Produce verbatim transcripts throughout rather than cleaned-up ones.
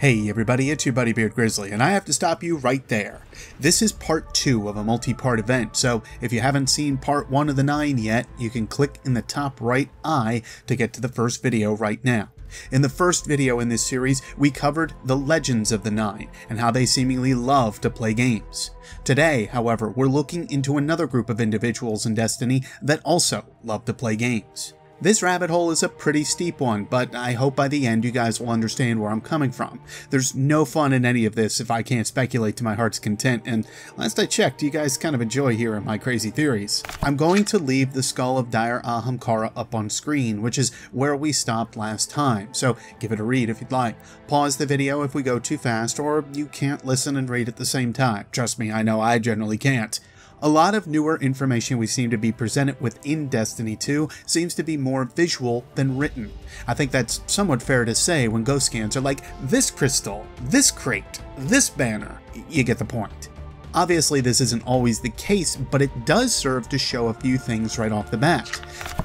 Hey everybody, it's your buddy Beard Grizzly, and I have to stop you right there. This is part two of a multi-part event, so if you haven't seen part one of the nine yet, you can click in the top right eye to get to the first video right now. In the first video in this series, we covered the legends of the Nine and how they seemingly love to play games. Today, however, we're looking into another group of individuals in Destiny that also love to play games. This rabbit hole is a pretty steep one, but I hope by the end you guys will understand where I'm coming from. There's no fun in any of this if I can't speculate to my heart's content, and last I checked, you guys kind of enjoy hearing my crazy theories. I'm going to leave the skull of Dead Ahamkara up on screen, which is where we stopped last time, so give it a read if you'd like. Pause the video if we go too fast, or you can't listen and read at the same time. Trust me, I know I generally can't. A lot of newer information we seem to be presented with in Destiny two seems to be more visual than written. I think that's somewhat fair to say when ghost scans are like, this crystal, this crate, this banner. You get the point. Obviously this isn't always the case, but it does serve to show a few things right off the bat.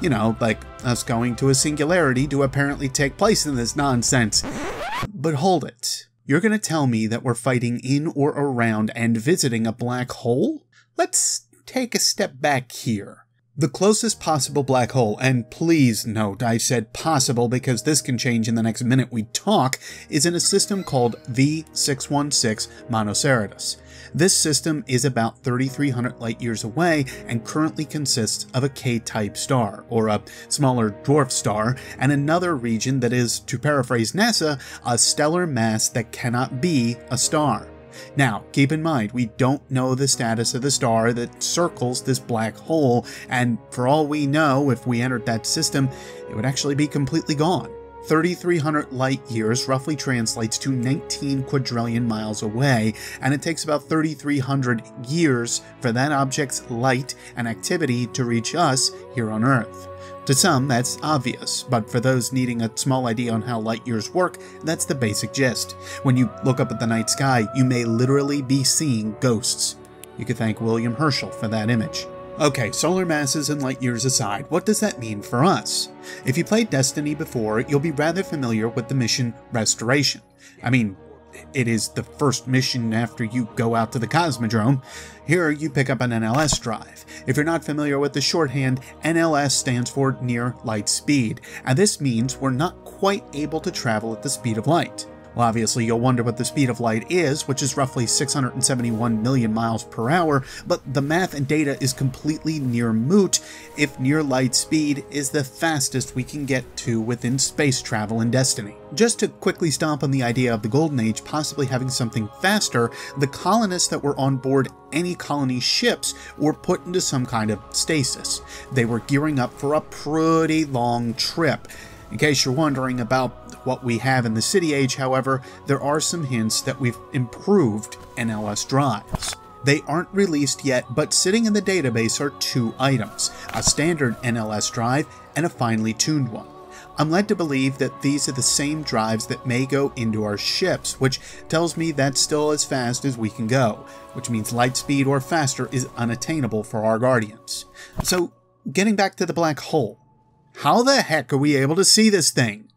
You know, like us going to a singularity to apparently take place in this nonsense. But hold it. You're gonna tell me that we're fighting in or around and visiting a black hole? Let's take a step back here. The closest possible black hole, and please note I said possible because this can change in the next minute we talk, is in a system called V six one six Monocerotis. This system is about thirty-three hundred light years away and currently consists of a K-type star, or a smaller dwarf star, and another region that is, to paraphrase NASA, a stellar mass that cannot be a star. Now, keep in mind, we don't know the status of the star that circles this black hole, and for all we know, if we entered that system, it would actually be completely gone. thirty-three hundred light years roughly translates to nineteen quadrillion miles away, and it takes about thirty-three hundred years for that object's light and activity to reach us here on Earth. To some, that's obvious, but for those needing a small idea on how light years work, that's the basic gist. When you look up at the night sky, you may literally be seeing ghosts. You could thank William Herschel for that image. Okay, solar masses and light years aside, what does that mean for us? If you played Destiny before, you'll be rather familiar with the mission Restoration. I mean, it is the first mission after you go out to the Cosmodrome. Here you pick up an N L S drive. If you're not familiar with the shorthand, N L S stands for near light speed, and this means we're not quite able to travel at the speed of light. Well, obviously you'll wonder what the speed of light is, which is roughly six hundred seventy-one million miles per hour, but the math and data is completely near moot if near light speed is the fastest we can get to within space travel in Destiny. Just to quickly stomp on the idea of the Golden Age possibly having something faster, the colonists that were on board any colony ships were put into some kind of stasis. They were gearing up for a pretty long trip. In case you're wondering about what we have in the City Age, however, there are some hints that we've improved N L S drives. They aren't released yet, but sitting in the database are two items, a standard N L S drive and a finely tuned one. I'm led to believe that these are the same drives that may go into our ships, which tells me that's still as fast as we can go, which means light speed or faster is unattainable for our Guardians. So, getting back to the black hole. How the heck are we able to see this thing?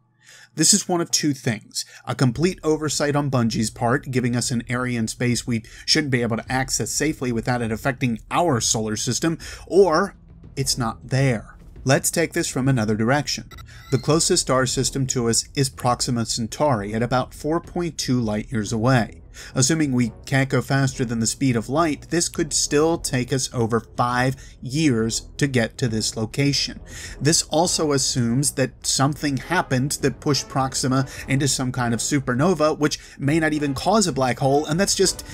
This is one of two things. A complete oversight on Bungie's part, giving us an area in space we shouldn't be able to access safely without it affecting our solar system, or it's not there. Let's take this from another direction. The closest star system to us is Proxima Centauri at about four point two light years away. Assuming we can't go faster than the speed of light, this could still take us over five years to get to this location. This also assumes that something happened that pushed Proxima into some kind of supernova, which may not even cause a black hole, and that's just,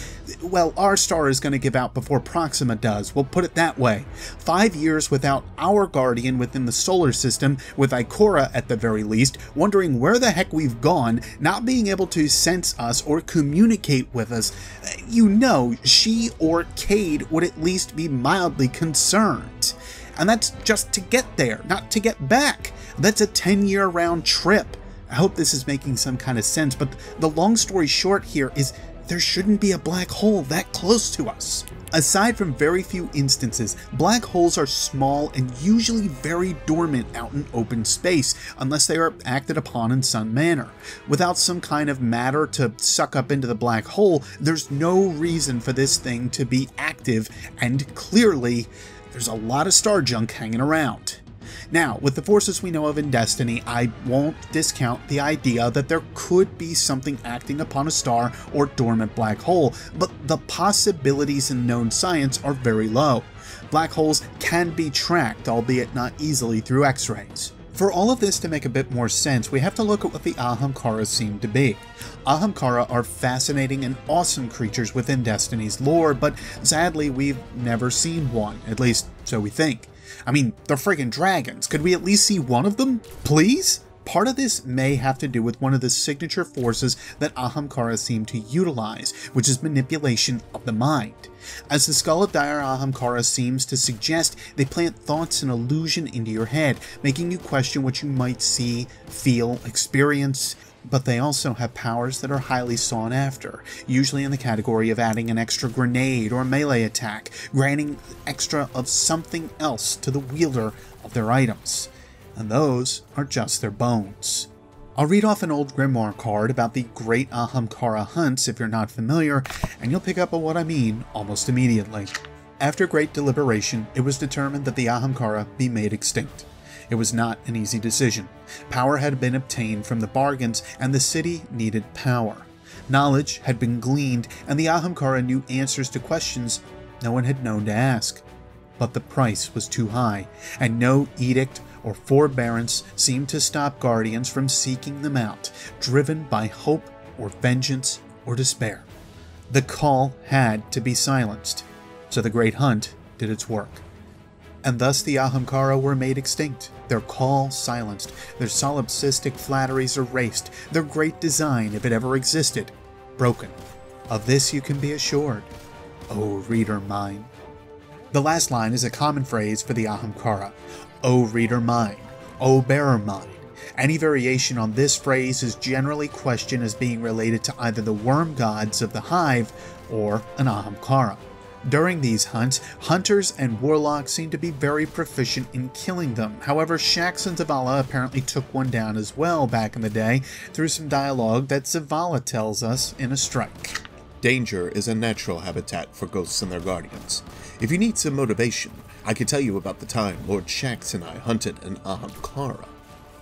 well, our star is going to give out before Proxima does. We'll put it that way. Five years without our Guardian within the solar system, with Ikora at the very least, wondering where the heck we've gone, not being able to sense us or communicate with us, you know she or Cade would at least be mildly concerned. And that's just to get there, not to get back. That's a ten-year round trip. I hope this is making some kind of sense, but the long story short here is there shouldn't be a black hole that close to us. Aside from very few instances, black holes are small and usually very dormant out in open space unless they are acted upon in some manner. Without some kind of matter to suck up into the black hole, there's no reason for this thing to be active, and clearly, there's a lot of star junk hanging around. Now, with the forces we know of in Destiny, I won't discount the idea that there could be something acting upon a star or dormant black hole, but the possibilities in known science are very low. Black holes can be tracked, albeit not easily, through X-rays. For all of this to make a bit more sense, we have to look at what the Ahamkara seem to be. Ahamkara are fascinating and awesome creatures within Destiny's lore, but sadly we've never seen one, at least so we think. I mean, they're friggin' dragons. Could we at least see one of them? Please? Part of this may have to do with one of the signature forces that Ahamkara seem to utilize, which is manipulation of the mind. As the skull of dire Ahamkara seems to suggest, they plant thoughts and illusion into your head, making you question what you might see, feel, experience. But they also have powers that are highly sought after, usually in the category of adding an extra grenade or melee attack, granting extra of something else to the wielder of their items. And those are just their bones. I'll read off an old grimoire card about the Great Ahamkara Hunts if you're not familiar, and you'll pick up on what I mean almost immediately. After great deliberation, it was determined that the Ahamkara be made extinct. It was not an easy decision. Power had been obtained from the bargains, and the city needed power. Knowledge had been gleaned, and the Ahamkara knew answers to questions no one had known to ask. But the price was too high, and no edict or forbearance seemed to stop guardians from seeking them out, driven by hope or vengeance or despair. The call had to be silenced, so the Great Hunt did its work. And thus the Ahamkara were made extinct, their call silenced, their solipsistic flatteries erased, their great design, if it ever existed, broken. Of this you can be assured, O reader mine. The last line is a common phrase for the Ahamkara, O reader mine, O bearer mine. Any variation on this phrase is generally questioned as being related to either the worm gods of the hive or an Ahamkara. During these hunts, hunters and warlocks seem to be very proficient in killing them. However, Shaxx and Zavala apparently took one down as well back in the day through some dialogue that Zavala tells us in a strike. Danger is a natural habitat for ghosts and their guardians. If you need some motivation, I could tell you about the time Lord Shaxx and I hunted an Ahamkara.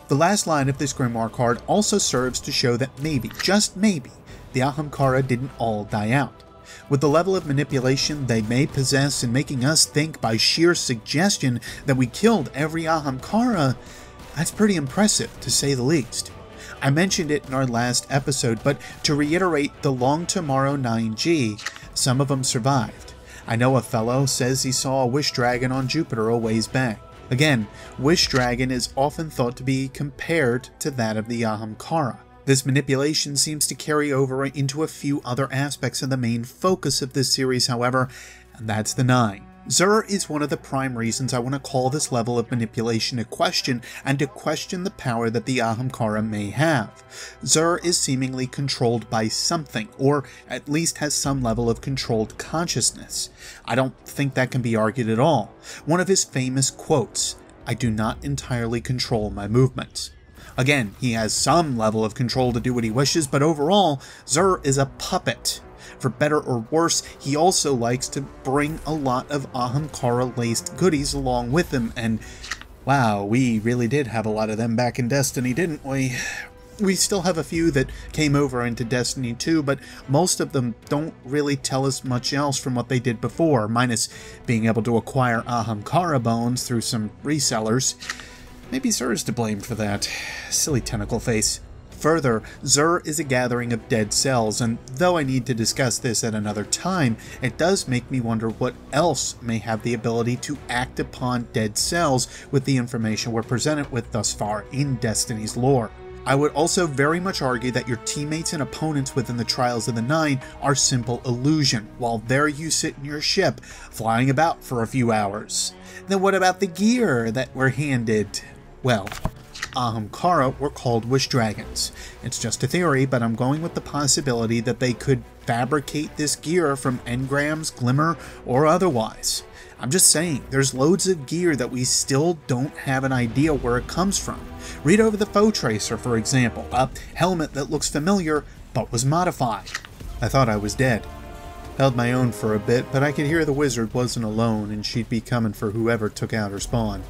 The last line of this grimoire card also serves to show that maybe, just maybe, the Ahamkara didn't all die out. With the level of manipulation they may possess in making us think by sheer suggestion that we killed every Ahamkara, that's pretty impressive to say the least. I mentioned it in our last episode, but to reiterate the Long Tomorrow nine G, some of them survived. I know a fellow says he saw a wish dragon on Jupiter a ways back. Again, wish dragon is often thought to be compared to that of the Ahamkara. This manipulation seems to carry over into a few other aspects of the main focus of this series, however, and that's the Nine. Xur is one of the prime reasons I want to call this level of manipulation a question, and to question the power that the Ahamkara may have. Xur is seemingly controlled by something, or at least has some level of controlled consciousness. I don't think that can be argued at all. One of his famous quotes, "I do not entirely control my movements." Again, he has some level of control to do what he wishes, but overall, Xur is a puppet. For better or worse, he also likes to bring a lot of Ahamkara-laced goodies along with him, and wow, we really did have a lot of them back in Destiny, didn't we? We still have a few that came over into Destiny two, but most of them don't really tell us much else from what they did before, minus being able to acquire Ahamkara bones through some resellers. Maybe Xur is to blame for that. Silly tentacle face. Further, Xur is a gathering of dead cells, and though I need to discuss this at another time, it does make me wonder what else may have the ability to act upon dead cells with the information we're presented with thus far in Destiny's lore. I would also very much argue that your teammates and opponents within the Trials of the Nine are simple illusion, while there you sit in your ship, flying about for a few hours. Then what about the gear that we're handed? Well, Ahamkara were called wish dragons. It's just a theory, but I'm going with the possibility that they could fabricate this gear from engrams, glimmer, or otherwise. I'm just saying, there's loads of gear that we still don't have an idea where it comes from. Read over the Foe Tracer, for example, a helmet that looks familiar but was modified. I thought I was dead. Held my own for a bit, but I could hear the wizard wasn't alone and she'd be coming for whoever took out her spawn.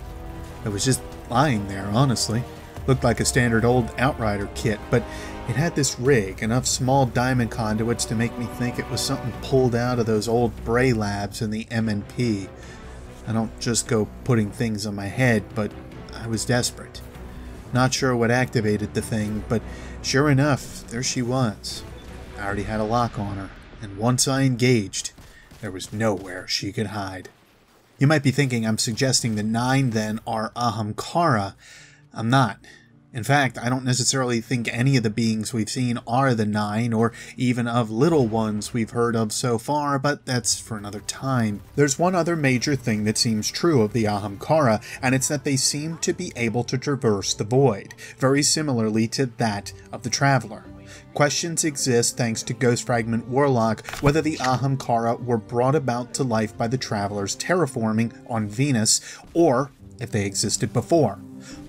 It was just lying there, honestly. Looked like a standard old Outrider kit, but it had this rig, enough small diamond conduits to make me think it was something pulled out of those old Bray labs in the M and P. I don't just go putting things on my head, but I was desperate. Not sure what activated the thing, but sure enough, there she was. I already had a lock on her, and once I engaged, there was nowhere she could hide. You might be thinking I'm suggesting the Nine then are Ahamkara. I'm not. In fact, I don't necessarily think any of the beings we've seen are the Nine, or even of little ones we've heard of so far, but that's for another time. There's one other major thing that seems true of the Ahamkara, and it's that they seem to be able to traverse the void, very similarly to that of the Traveler. Questions exist thanks to Ghost Fragment Warlock whether the Ahamkara were brought about to life by the Traveler's terraforming on Venus, or if they existed before.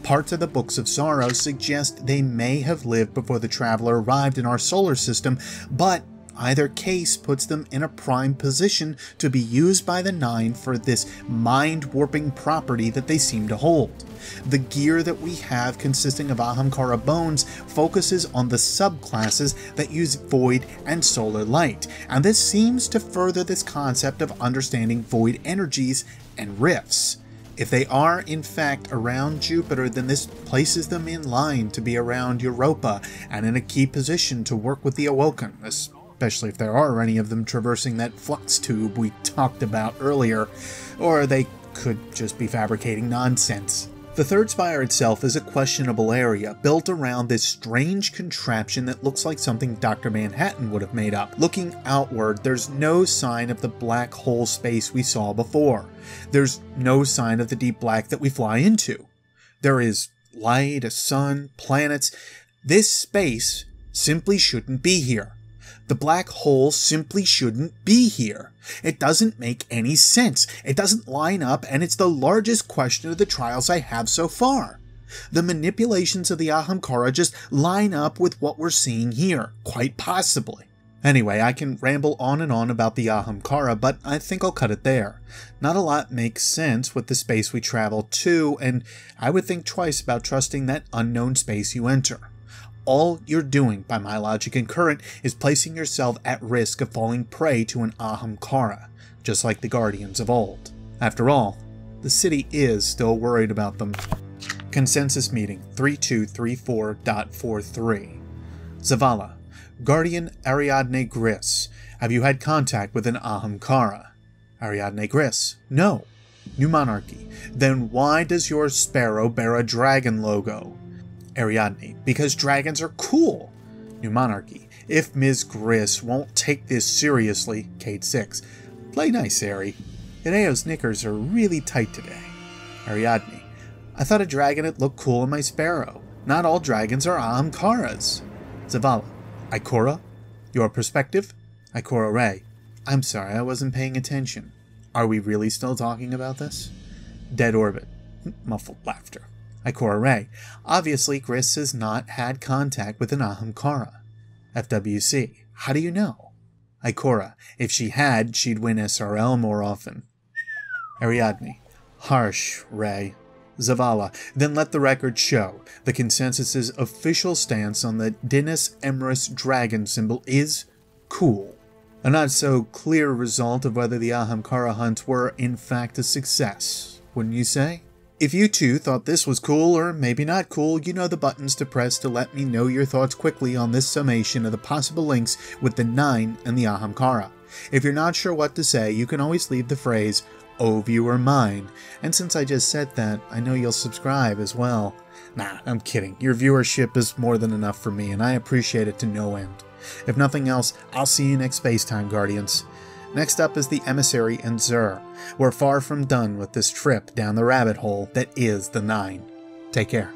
Parts of the Books of Sorrow suggest they may have lived before the Traveler arrived in our solar system, but either case puts them in a prime position to be used by the Nine for this mind-warping property that they seem to hold. The gear that we have, consisting of Ahamkara bones, focuses on the subclasses that use void and solar light, and this seems to further this concept of understanding void energies and rifts. If they are, in fact, around Jupiter, then this places them in line to be around Europa, and in a key position to work with the Awoken, especially if there are any of them traversing that flux tube we talked about earlier, or they could just be fabricating nonsense. The Third Spire itself is a questionable area, built around this strange contraption that looks like something Doctor Manhattan would have made up. Looking outward, there's no sign of the black hole space we saw before. There's no sign of the deep black that we fly into. There is light, a sun, planets. This space simply shouldn't be here. The black hole simply shouldn't be here. It doesn't make any sense. It doesn't line up, and it's the largest question of the trials I have so far. The manipulations of the Ahamkara just line up with what we're seeing here, quite possibly. Anyway, I can ramble on and on about the Ahamkara, but I think I'll cut it there. Not a lot makes sense with the space we travel to, and I would think twice about trusting that unknown space you enter. All you're doing, by my logic and current, is placing yourself at risk of falling prey to an Ahamkara, just like the Guardians of old. After all, the city is still worried about them. Consensus Meeting thirty-two thirty-four point forty-three. Zavala, Guardian Ariadne Gris, have you had contact with an Ahamkara? Ariadne Gris, no. New Monarchy, then why does your sparrow bear a dragon logo? Ariadne, because dragons are cool. New Monarchy, if Miz Gris won't take this seriously, Cayde six, play nice, Ari. Hideo's knickers are really tight today. Ariadne, I thought a dragon would look cool in my sparrow. Not all dragons are Ahamkaras. Zavala, Ikora, your perspective? Ikora Ray, I'm sorry, I wasn't paying attention. Are we really still talking about this? Dead Orbit, muffled laughter. Ikora Ray, obviously Gris has not had contact with an Ahamkara. F W C, how do you know? Ikora, if she had, she'd win S R L more often. Ariadne, harsh, Ray. Zavala, then let the record show. The Consensus's official stance on the Dinis Emrys dragon symbol is cool. A not so clear result of whether the Ahamkara hunts were in fact a success, wouldn't you say? If you too thought this was cool, or maybe not cool, you know the buttons to press to let me know your thoughts quickly on this summation of the possible links with the Nine and the Ahamkara. If you're not sure what to say, you can always leave the phrase, "Oh viewer mine," and since I just said that, I know you'll subscribe as well. Nah, I'm kidding. Your viewership is more than enough for me, and I appreciate it to no end. If nothing else, I'll see you next space-time, Guardians. Next up is the Emissary and Xur. We're far from done with this trip down the rabbit hole that is the Nine. Take care.